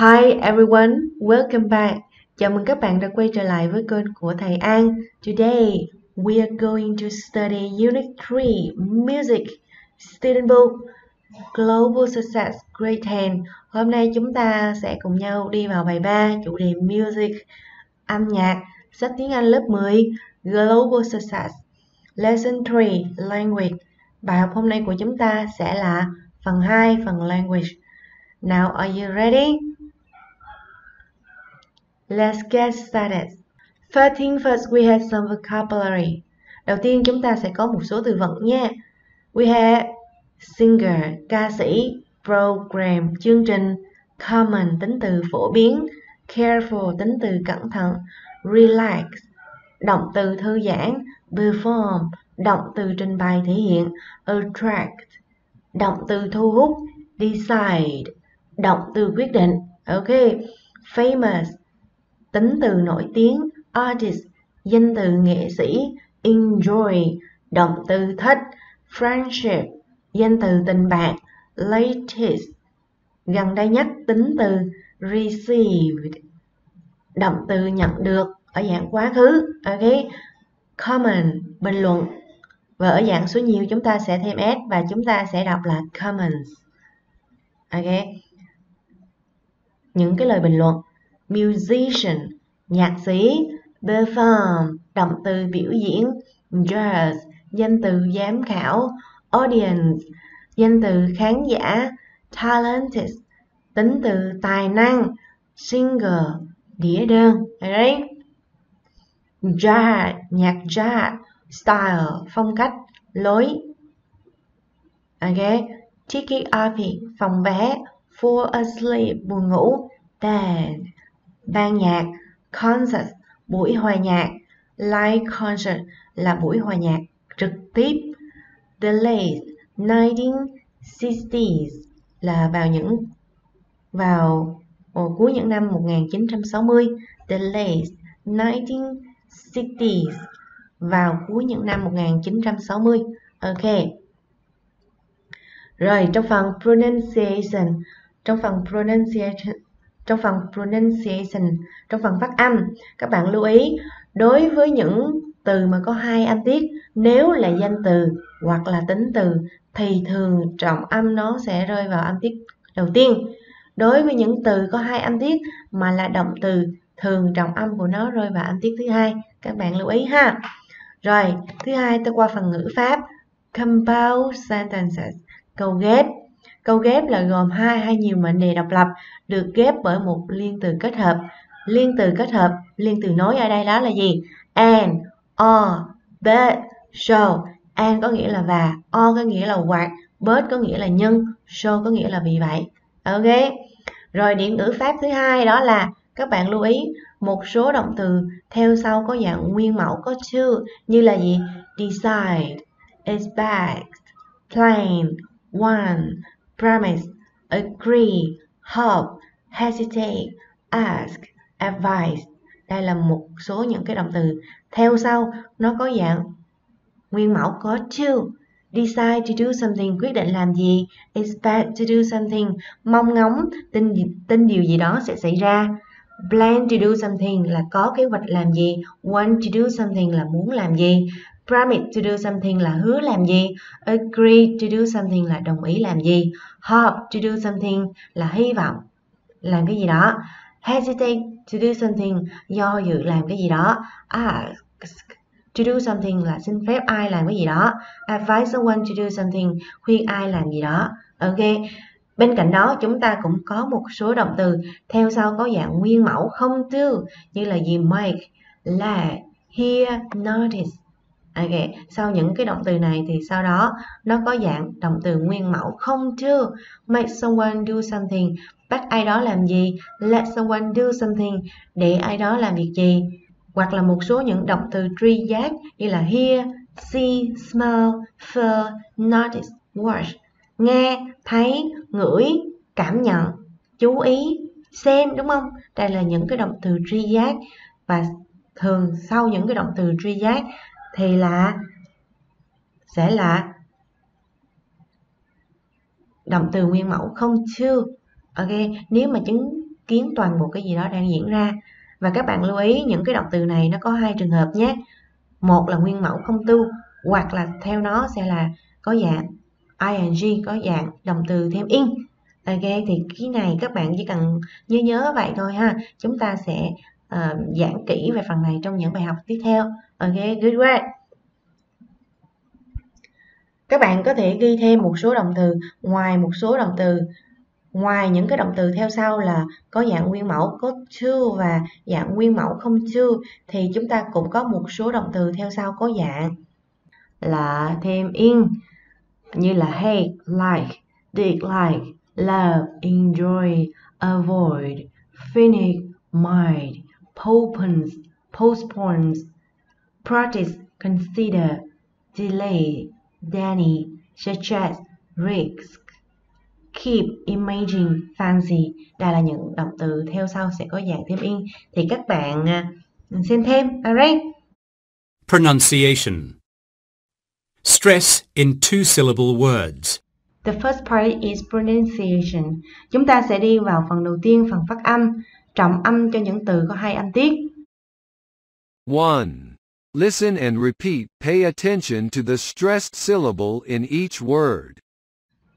Hi everyone, welcome back. Chào mừng các bạn đã quay trở lại với kênh của Thầy An. Today, we are going to study Unit 3, Music, Student Book, Global Success, Grade 10. Hôm nay chúng ta sẽ cùng nhau đi vào bài 3, chủ đề Music, âm nhạc, sách tiếng Anh lớp 10, Global Success. Lesson 3, Language. Bài học hôm nay của chúng ta sẽ là phần 2, phần Language. Now, are you ready? Let's get started. First, we have some vocabulary. Đầu tiên chúng ta sẽ có một số từ vựng nha. We have singer, ca sĩ, program, chương trình, common, tính từ phổ biến, careful, tính từ cẩn thận, relax, động từ thư giãn, perform, động từ trình bày thể hiện, attract, động từ thu hút, decide, động từ quyết định. Ok, famous, tính từ nổi tiếng, artist, danh từ nghệ sĩ, enjoy, động từ thích, friendship, danh từ tình bạn, latest, gần đây nhất, tính từ received, động từ nhận được ở dạng quá khứ. Ok, comment, bình luận, và ở dạng số nhiều chúng ta sẽ thêm s và chúng ta sẽ đọc là comments. Ok, những cái lời bình luận. Musician, nhạc sĩ, perform, động từ biểu diễn, judge, danh từ giám khảo, audience, danh từ khán giả, talented, tính từ tài năng, singer, đĩa đơn. Right? Jazz, nhạc jazz, style, phong cách, lối. Okay. Ticket office, phòng vé, fall asleep, buồn ngủ, band, ban nhạc, concert, buổi hòa nhạc, live concert là buổi hòa nhạc trực tiếp, the late 1960s là vào cuối những năm 1960, the late 1960s vào cuối những năm 1960. Ok. Rồi trong phần pronunciation, trong phần phát âm, các bạn lưu ý đối với những từ mà có hai âm tiết, nếu là danh từ hoặc là tính từ thì thường trọng âm nó sẽ rơi vào âm tiết đầu tiên. Đối với những từ có hai âm tiết mà là động từ, thường trọng âm của nó rơi vào âm tiết thứ hai. Các bạn lưu ý ha. Rồi, thứ hai ta qua phần ngữ pháp, compound sentences, câu ghép. Câu ghép là gồm hai hay nhiều mệnh đề độc lập được ghép bởi một liên từ kết hợp. Liên từ kết hợp, liên từ nối ở đây đó là gì? And, or, but, so. And có nghĩa là và, or có nghĩa là hoặc, but có nghĩa là nhưng, so có nghĩa là vì vậy. Ok. Rồi điểm ngữ pháp thứ hai đó là các bạn lưu ý một số động từ theo sau có dạng nguyên mẫu có to như là gì? Decide, expect, plan, want, promise, agree, hope, hesitate, ask, advise. Đây là một số những cái động từ theo sau nó có dạng nguyên mẫu có to. Decide to do something, quyết định làm gì. Expect to do something, mong ngóng, tin điều gì đó sẽ xảy ra. Plan to do something là có kế hoạch làm gì. Want to do something là muốn làm gì. Promise to do something là hứa làm gì. Agree to do something là đồng ý làm gì. Hope to do something là hy vọng làm cái gì đó. Hesitate to do something, do dự làm cái gì đó. Ask to do something là xin phép ai làm cái gì đó. Advise someone to do something, khuyên ai làm gì đó. Ok. Bên cạnh đó chúng ta cũng có một số động từ theo sau có dạng nguyên mẫu không to như là gì? Make, let, hear, notice. Okay. Sau những cái động từ này thì sau đó nó có dạng động từ nguyên mẫu không to. Make someone do something, bắt ai đó làm gì. Let someone do something, để ai đó làm việc gì. Hoặc là một số những động từ tri giác như là hear, see, smell, feel, notice, watch, nghe, thấy, ngửi, cảm nhận, chú ý, xem, đúng không? Đây là những cái động từ tri giác, và thường sau những cái động từ tri giác thì sẽ là động từ nguyên mẫu không to. Ok, nếu mà kiến toàn bộ cái gì đó đang diễn ra. Và các bạn lưu ý những cái động từ này nó có hai trường hợp nhé. Một là nguyên mẫu không tu, hoặc là theo nó sẽ là có dạng ing, có dạng động từ thêm in. Ok, thì cái này các bạn chỉ cần nhớ vậy thôi ha. Chúng ta sẽ giảng kỹ về phần này trong những bài học tiếp theo. Ok, good work. Các bạn có thể ghi thêm một số động từ, ngoài những cái động từ theo sau là có dạng nguyên mẫu có to và dạng nguyên mẫu không to, thì chúng ta cũng có một số động từ theo sau có dạng là thêm in, như là hate, like, dislike, love, enjoy, avoid, finish, mind, postpones, practice, consider, delay, Danny, suggest, risk, keep, imagine, fancy. Đây là những động từ theo sau sẽ có dạng thêm in. Thì các bạn xem thêm. Alright. Pronunciation. Stress in two-syllable words. The first part is pronunciation. Chúng ta sẽ đi vào phần đầu tiên, phần phát âm, trọng âm cho những từ có hai âm tiết. 1. Listen and repeat. Pay attention to the stressed syllable in each word.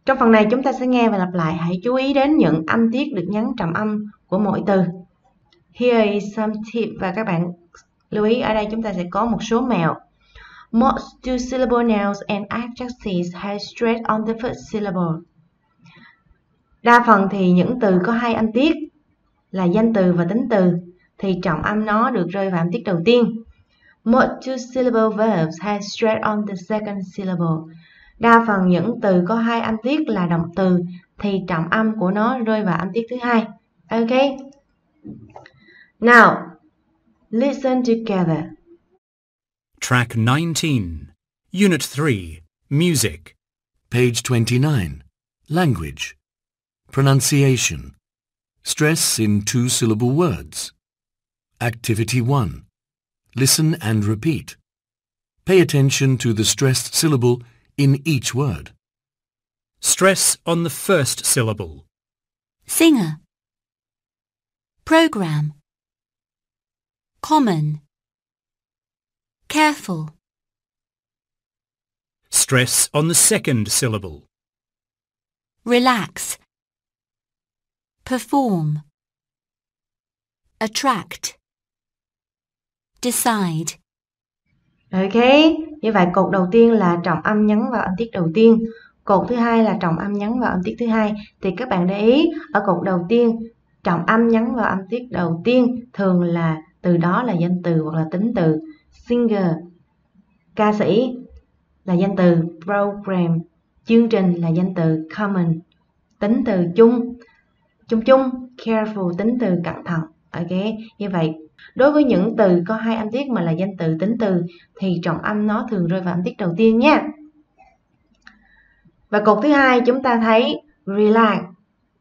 Trong phần này chúng ta sẽ nghe và lặp lại. Hãy chú ý đến những âm tiết được nhấn trọng âm của mỗi từ. Here is some tip. Và các bạn lưu ý ở đây chúng ta sẽ có một số mẹo. Most two-syllable nouns and adjectives have stress on the first syllable. Đa phần thì những từ có hai âm tiết là danh từ và tính từ thì trọng âm nó được rơi vào âm tiết đầu tiên. Most two-syllable verbs have stress on the second syllable. Đa phần những từ có hai âm tiết là động từ thì trọng âm của nó rơi vào âm tiết thứ hai. Ok. Now, listen together. Track 19, Unit 3, Music. Page 29, Language. Pronunciation. Stress in two-syllable words. Activity 1. Listen and repeat. Pay attention to the stressed syllable in each word. Stress on the first syllable. Singer. Program. Common. Careful. Stress on the second syllable. Relax. Perform. Attract. Decide. Ok, như vậy cột đầu tiên là trọng âm nhấn vào âm tiết đầu tiên. Cột thứ hai là trọng âm nhấn vào âm tiết thứ hai. Thì các bạn để ý, ở cột đầu tiên, trọng âm nhấn vào âm tiết đầu tiên thường là từ đó là danh từ hoặc là tính từ. Singer, ca sĩ là danh từ. Program, chương trình là danh từ. Common, tính từ chung. Careful, tính từ cẩn thận. Ok, như vậy đối với những từ có hai âm tiết mà là danh từ, tính từ thì trọng âm nó thường rơi vào âm tiết đầu tiên nhé. Và cột thứ hai chúng ta thấy relax,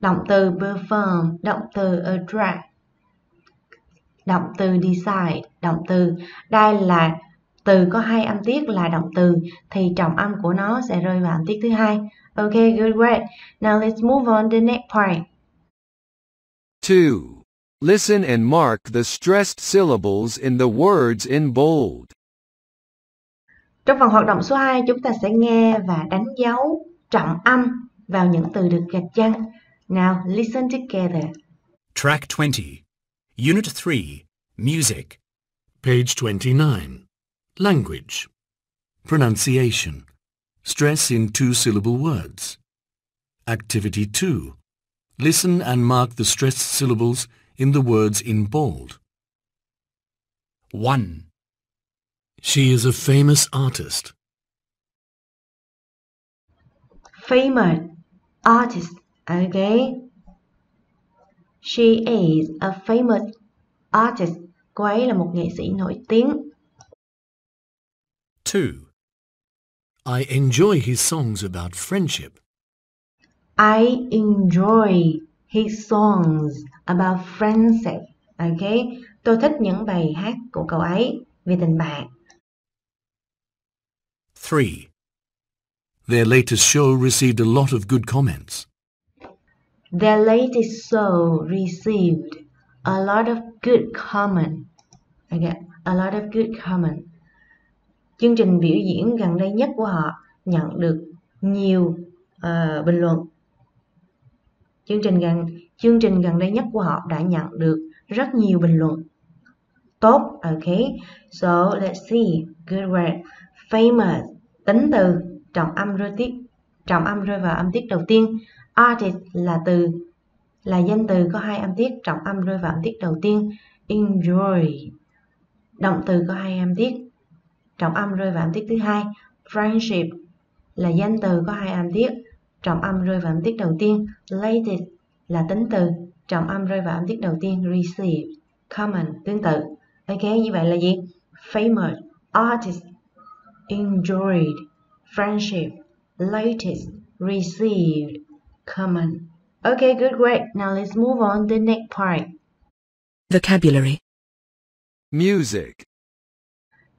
động từ. Perform, động từ. Attract, động từ. Decide, động từ. Đây là từ có hai âm tiết là động từ thì trọng âm của nó sẽ rơi vào âm tiết thứ hai. Ok, good work. Now let's move on to the next part. 2. Listen and mark the stressed syllables in the words in bold. Trong phần hoạt động số 2, chúng ta sẽ nghe và đánh dấu trọng âm vào những từ được gạch chân. Now, listen together. Track 20, Unit 3, Music. Page 29, Language. Pronunciation. Stress in two-syllable words. Activity 2. Listen and mark the stressed syllables in the words in bold. 1. She is a famous artist. Famous artist. Okay. She is a famous artist. Cô ấy là một nghệ sĩ nổi tiếng. 2. I enjoy his songs about friendship. I enjoy his songs about friendship. Okay, tôi thích những bài hát của cậu ấy về tình bạn. 3. Their latest show received a lot of good comments. Their latest show received a lot of good comment. Okay, a lot of good comment. Chương trình biểu diễn gần đây nhất của họ nhận được nhiều bình luận. Chương trình gần đây nhất của họ đã nhận được rất nhiều bình luận. Tốt, okay. So let's see. Good word. Famous. Tính từ trọng âm rơi vào âm tiết đầu tiên. Artist là danh từ có hai âm tiết, trọng âm rơi vào âm tiết đầu tiên. Enjoy, động từ có hai âm tiết, trọng âm rơi vào âm tiết thứ hai. Friendship là danh từ có hai âm tiết, trọng âm rơi vào âm tiết đầu tiên. Latest là tính từ, trọng âm rơi vào âm tiết đầu tiên. Receive, comment tương tự. Ok, như vậy là gì? Famous, artist, enjoyed, friendship, latest, received, comment. Okay, good, great. Now let's move on to the next part. Vocabulary. Music.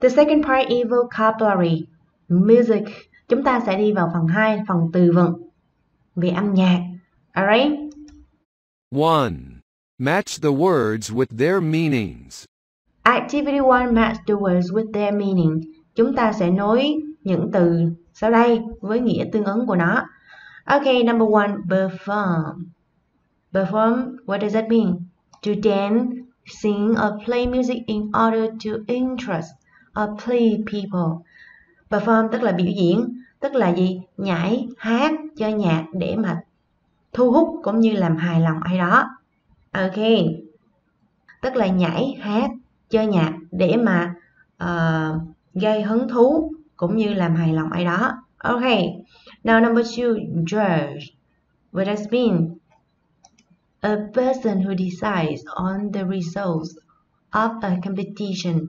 The second part is vocabulary. Music. Chúng ta sẽ đi vào phần 2, phần từ vựng về âm nhạc. Alright. 1. Match the words with their meanings. Activity 1, match the words with their meaning. Chúng ta sẽ nối những từ sau đây với nghĩa tương ứng của nó. Okay, number one, perform. Perform, what does that mean? To dance, sing, or play music in order to interest or please people. Perform tức là biểu diễn, tức là gì? Nhảy, hát, chơi nhạc để mà thu hút cũng như làm hài lòng ai đó. Okay, tức là nhảy, hát, chơi nhạc để mà gây hứng thú cũng như làm hài lòng ai đó. Okay, now number two, judge. What does it mean? A person who decides on the results of a competition.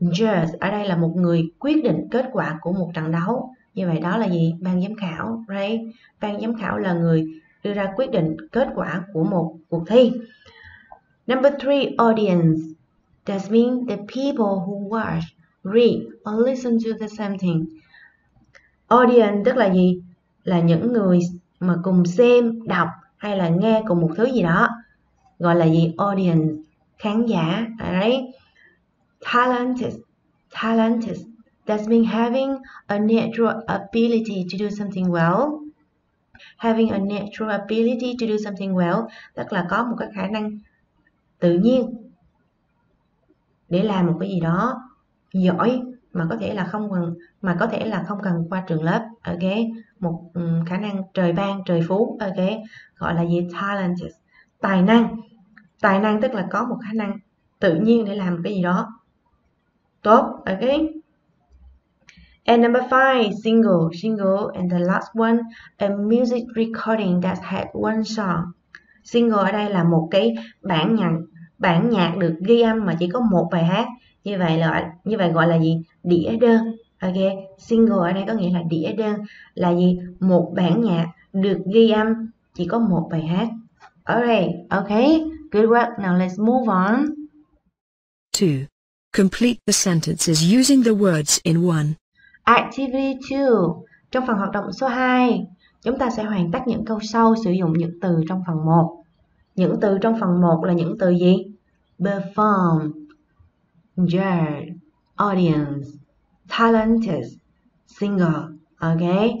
Judge ở đây là một người quyết định kết quả của một trận đấu. Như vậy đó là gì? Ban giám khảo, right? Ban giám khảo là người đưa ra quyết định kết quả của một cuộc thi. Number three, audience. Does mean the people who watch, read or listen to the same thing. Audience tức là gì? Là những người mà cùng xem, đọc hay là nghe cùng một thứ gì đó. Gọi là gì? Audience, khán giả. Right? Talented. Talented. That means having a natural ability to do something well. Having a natural ability to do something well. Tức là có một cái khả năng tự nhiên để làm một cái gì đó giỏi, mà có thể là không cần qua trường lớp. Ok, một khả năng trời ban, trời phú. Ok, gọi là gì? Talent, tài năng. Tài năng tức là có một khả năng tự nhiên để làm cái gì đó tốt. Ok, and number five, single. And the last one, a music recording that had one song. Single ở đây là một cái bản nhạc được ghi âm mà chỉ có một bài hát. Như vậy gọi là gì? Đĩa đơn. Ok, single ở đây có nghĩa là đĩa đơn, là gì? Một bản nhạc được ghi âm chỉ có một bài hát. Alright, okay, good work. Now let's move on. 2. Complete the sentences using the words in one. Activity 2. Trong phần hoạt động số 2, chúng ta sẽ hoàn tất những câu sau sử dụng những từ trong phần 1. Những từ trong phần 1 là những từ gì? Perform, judge, audience, talented, singer. Okay?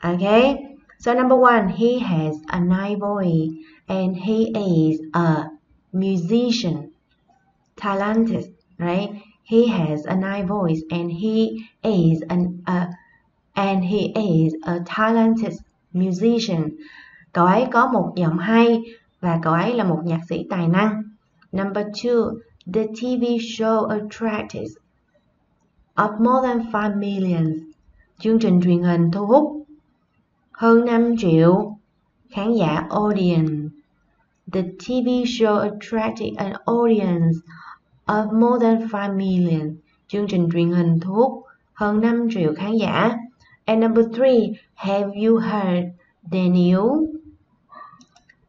Okay? So number one, he has a nice voice and he is a musician. Talented, right? He has a nice voice and he is a talented musician. Cậu ấy có một giọng hay và cậu ấy là một nhạc sĩ tài năng. Number two, the TV show attracted of more than 5 million. Chương trình truyền hình thu hút hơn 5 triệu khán giả, audience. The TV show attracted an audience of more than 5 million. Chương trình truyền hình thu hút hơn 5 triệu khán giả. And number three, have you heard the new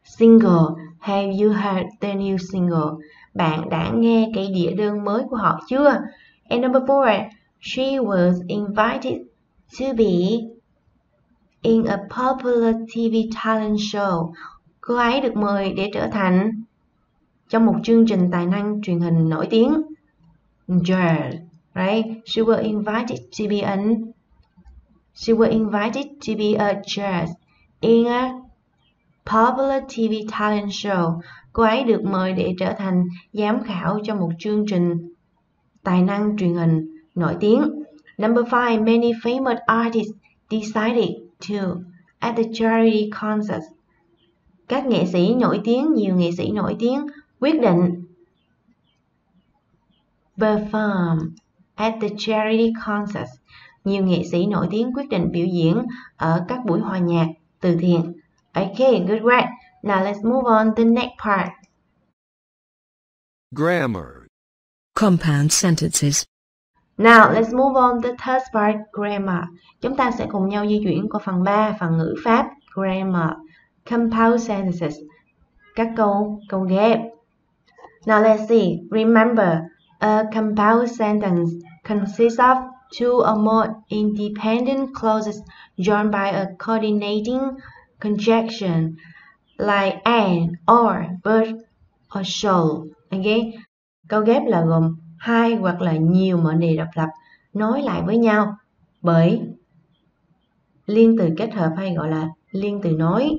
single? Have you heard the new single? Bạn đã nghe cái đĩa đơn mới của họ chưa? And number four, she was invited to be in a popular TV talent show Cô ấy được mời để trở thành trong một chương trình tài năng truyền hình nổi tiếng. Girl, right? She was invited to be an judge in a popular TV talent show. Cô ấy được mời để trở thành giám khảo cho một chương trình tài năng truyền hình nổi tiếng. Number 5, many famous artists decided to at the charity concert. Các nghệ sĩ nổi tiếng, nhiều nghệ sĩ nổi tiếng quyết định perform at the charity concert. Nhiều nghệ sĩ nổi tiếng quyết định biểu diễn ở các buổi hòa nhạc từ thiện. Okay, good work. Now let's move on to the next part. Grammar. Compound sentences. Now let's move on to the third part, grammar. Chúng ta sẽ cùng nhau di chuyển qua phần 3, phần ngữ pháp, grammar. Compound sentences, các câu ghép. Now let's see. Remember, a compound sentence consists of two or more independent clauses joined by a coordinating conjunction, like and, or, but, or shall. Okay. Câu ghép là gồm hai hoặc là nhiều mệnh đề độc lập nối lại với nhau bởi liên từ kết hợp hay gọi là liên từ nối.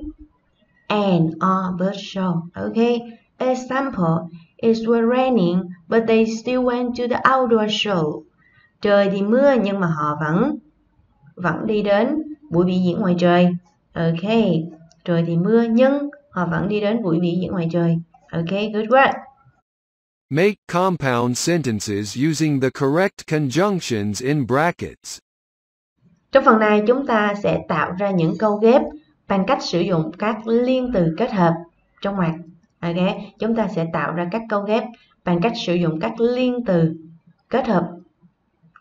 And or but shall. Okay. Example, it was raining but they still went to the outdoor show. Trời thì mưa nhưng mà họ vẫn đi đến buổi biểu diễn ngoài trời. Okay. Trời thì mưa nhưng họ vẫn đi đến buổi biểu diễn ngoài trời. Okay, good work. Make compound sentences using the correct conjunctions in brackets. Trong phần này chúng ta sẽ tạo ra những câu ghép bằng cách sử dụng các liên từ kết hợp trong ngoặc. Okay. Chúng ta sẽ tạo ra các câu ghép bằng cách sử dụng các liên từ kết hợp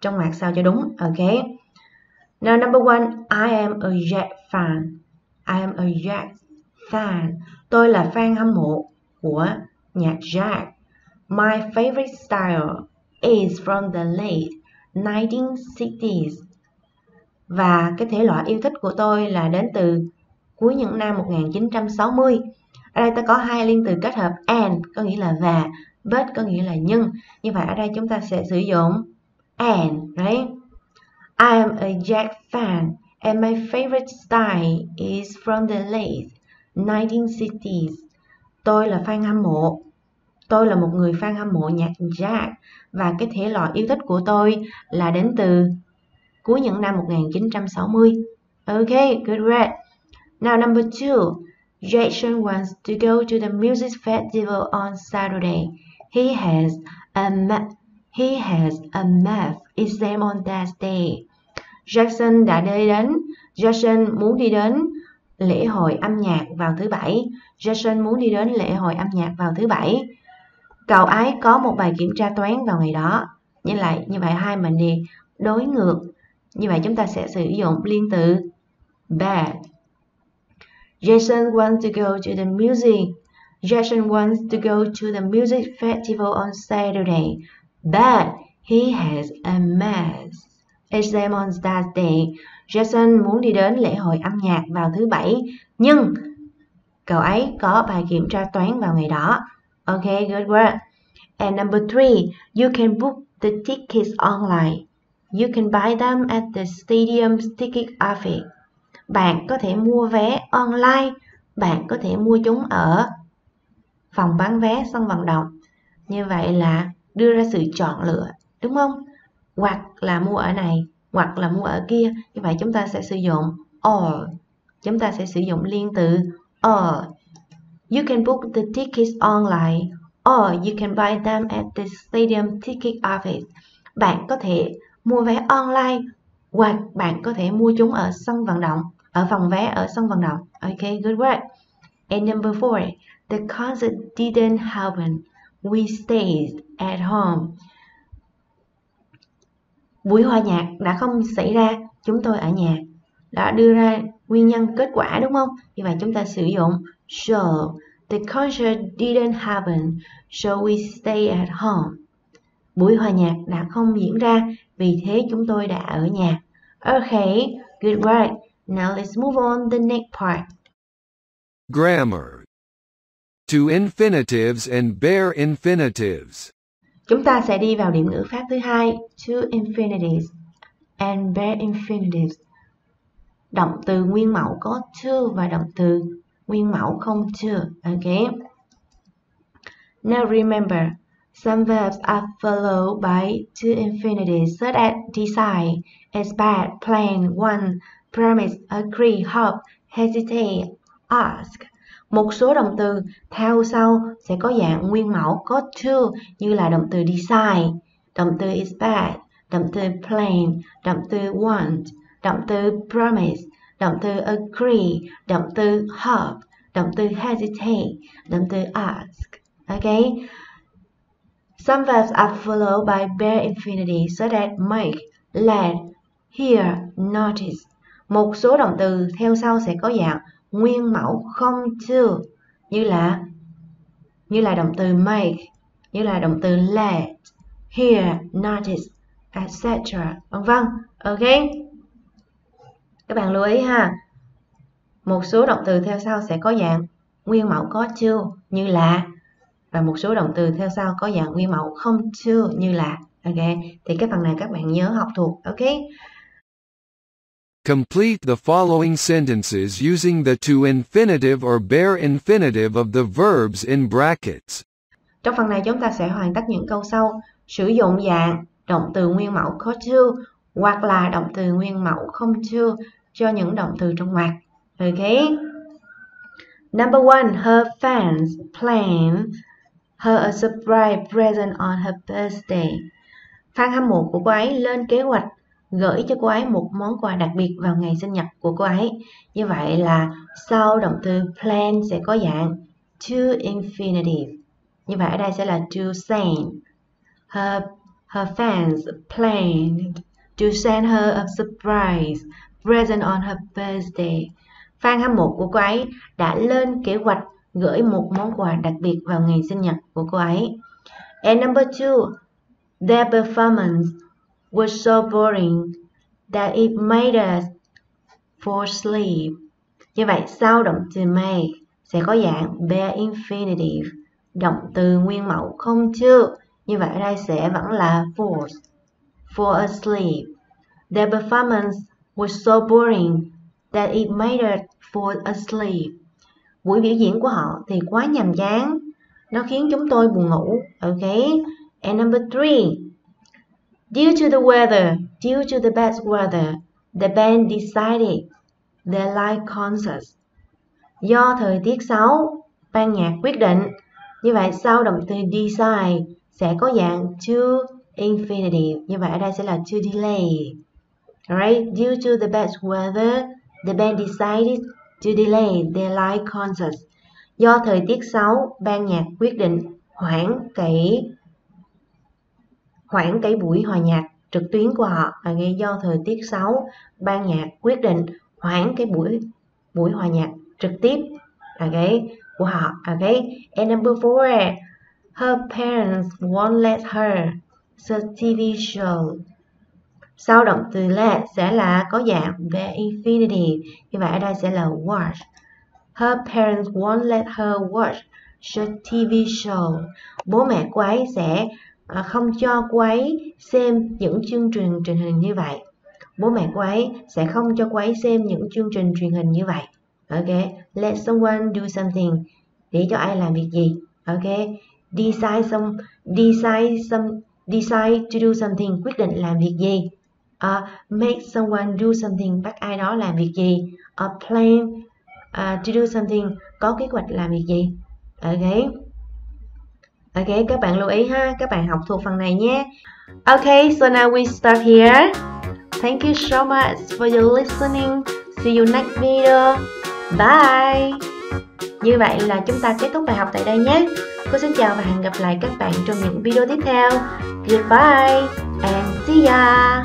trong ngoặc sao cho đúng. Okay. Now number one, I am a Jack fan. I am a Jack fan. Tôi là fan hâm mộ của nhạc Jack. My favorite style is from the late 1960s. Và cái thể loại yêu thích của tôi là đến từ cuối những năm 1960. Ở đây ta có hai liên từ kết hợp and có nghĩa là và, but có nghĩa là nhưng. Như vậy ở đây chúng ta sẽ sử dụng and, right? I am a Jack fan and my favorite style is from the late 1960s. Tôi là fan hâm mộ. Tôi là một người fan hâm mộ nhạc Jack và cái thể loại yêu thích của tôi là đến từ cuối những năm 1960. Okay, good work. Now number two, Jason wants to go to the music festival on Saturday. He has a math exam on that day. Jason muốn đi đến lễ hội âm nhạc vào thứ Bảy. Cậu ấy có một bài kiểm tra toán vào ngày đó. Như vậy hai mệnh đề đối ngược. Như vậy chúng ta sẽ sử dụng liên từ bad. Jason wants to go to the music. Jason wants to go to the music festival on Saturday, but he has a math exam on that day. Jason muốn đi đến lễ hội âm nhạc vào thứ Bảy, nhưng cậu ấy có bài kiểm tra toán vào ngày đó. Okay, good work. And number three, you can book the tickets online. You can buy them at the stadium's ticket office. Bạn có thể mua vé online. Bạn có thể mua chúng ở phòng bán vé sân vận động. Như vậy là đưa ra sự chọn lựa, đúng không? Hoặc là mua ở này, hoặc là mua ở kia. Như vậy chúng ta sẽ sử dụng or. Chúng ta sẽ sử dụng liên từ or. You can book the tickets online or you can buy them at the stadium ticket office. Bạn có thể mua vé online hoặc bạn có thể mua chúng ở sân vận động, ở phòng vé ở sân vận động. Okay, good work. And number four, the concert didn't happen. We stayed at home. Buổi hòa nhạc đã không xảy ra, chúng tôi ở nhà. Đã đưa ra nguyên nhân kết quả đúng không? Như vậy chúng ta sử dụng so. The concert didn't happen, so we stayed at home. Buổi hòa nhạc đã không diễn ra, vì thế chúng tôi đã ở nhà. Okay, good work. Now let's move on to the next part. Grammar. to infinitives and bare infinitives. Chúng ta sẽ đi vào điểm ngữ pháp thứ hai, to infinitives and bare infinitives. Động từ nguyên mẫu có to và động từ nguyên mẫu không to. Okay. Now remember, some verbs are followed by to infinitives such as decide, expect, plan, want, promise, agree, hope, hesitate, ask. Một số động từ theo sau sẽ có dạng nguyên mẫu có to như là động từ decide, động từ expect, động từ plan, động từ want, động từ promise, động từ agree, động từ hope, động từ hesitate, động từ ask. Okay. Some verbs are followed by bare infinitives such as make, let, hear, notice. Một số động từ theo sau sẽ có dạng nguyên mẫu không to như là động từ make, như là động từ let, hear, notice, etc. Vân vân. Ok. Các bạn lưu ý ha. Một số động từ theo sau sẽ có dạng nguyên mẫu có to như là, và một số động từ theo sau có dạng nguyên mẫu không to như là. Ok, thì cái phần này các bạn nhớ học thuộc. Ok. Complete the following sentences using the to infinitive or bare infinitive of the verbs in brackets. Trong phần này chúng ta sẽ hoàn tất những câu sau sử dụng dạng động từ nguyên mẫu có to hoặc là động từ nguyên mẫu không to cho những động từ trong ngoặc. Ok. Number one, her fans plan her a surprise present on her birthday. Fan hâm mộ của cô ấy lên kế hoạch gửi cho cô ấy một món quà đặc biệt vào ngày sinh nhật của cô ấy. Như vậy là sau động từ plan sẽ có dạng to infinitive. Như vậy ở đây sẽ là to send. Her fans planned to send her a surprise present on her birthday. Fan hâm mộ của cô ấy đã lên kế hoạch gửi một món quà đặc biệt vào ngày sinh nhật của cô ấy. And number two, their performance was so boring that it made us fall asleep. Như vậy sau động từ make sẽ có dạng bare infinitive, động từ nguyên mẫu không to. Như vậy ở đây sẽ vẫn là fall asleep. Their performance was so boring that it made us fall asleep. Buổi biểu diễn của họ thì quá nhàm chán, nó khiến chúng tôi buồn ngủ. Okay. And number three, due to the bad weather, the band decided they like concerts. Do thời tiết xấu, ban nhạc quyết định. Như vậy sau động từ decide sẽ có dạng to infinitive. Như vậy ở đây sẽ là to delay. Alright, due to the bad weather, the band decided to delay their live concert. Do thời tiết xấu, ban nhạc quyết định hoãn buổi hòa nhạc trực tuyến của họ. Okay, do thời tiết xấu, ban nhạc quyết định hoãn buổi hòa nhạc trực tiếp của họ. Okay. And number four, her parents won't let her see TV show. Sau động từ let sẽ là có dạng bare infinitive. Như vậy ở đây sẽ là watch. Her parents won't let her watch the TV show. Bố mẹ cô ấy sẽ không cho cô ấy xem những chương trình truyền hình như vậy. Bố mẹ cô ấy sẽ không cho cô ấy xem những chương trình truyền hình như vậy. Ok, let someone do something. Để cho ai làm việc gì. Ok, decide to do something, quyết định làm việc gì. Make someone do something, bắt ai đó làm việc gì. Plan to do something, có kế hoạch làm việc gì. Ok, các bạn lưu ý ha, các bạn học thuộc phần này nhé. Ok, so now we start here. Thank you so much for your listening. See you next video. Bye. Như vậy là chúng ta kết thúc bài học tại đây nhé. Cô xin chào và hẹn gặp lại các bạn trong những video tiếp theo. Goodbye and see ya.